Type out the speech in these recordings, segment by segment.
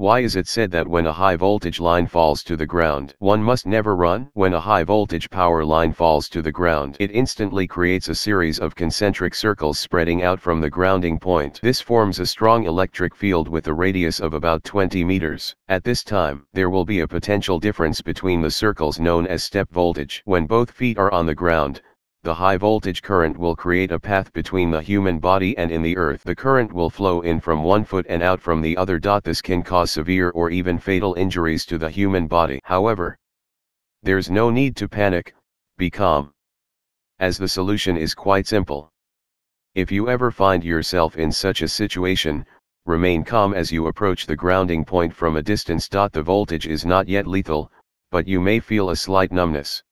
Why is it said that when a high voltage line falls to the ground, one must never run? When a high voltage power line falls to the ground, it instantly creates a series of concentric circles spreading out from the grounding point. This forms a strong electric field with a radius of about 20 meters. At this time, there will be a potential difference between the circles known as step voltage. When both feet are on the ground, the high voltage current will create a path between the human body and in the earth. The current will flow in from one foot and out from the other. This can cause severe or even fatal injuries to the human body. However, there's no need to panic, be calm, as the solution is quite simple. If you ever find yourself in such a situation, remain calm as you approach the grounding point from a distance. The voltage is not yet lethal, but you may feel a slight numbness.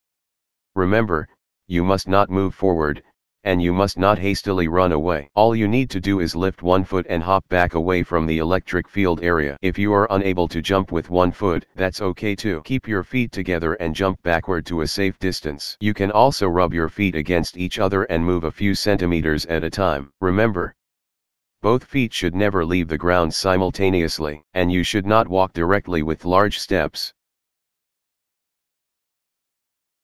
Remember, you must not move forward, and you must not hastily run away. All you need to do is lift one foot and hop back away from the electric field area. If you are unable to jump with one foot, that's okay too. Keep your feet together and jump backward to a safe distance. You can also rub your feet against each other and move a few centimeters at a time. Remember, both feet should never leave the ground simultaneously, and you should not walk directly with large steps.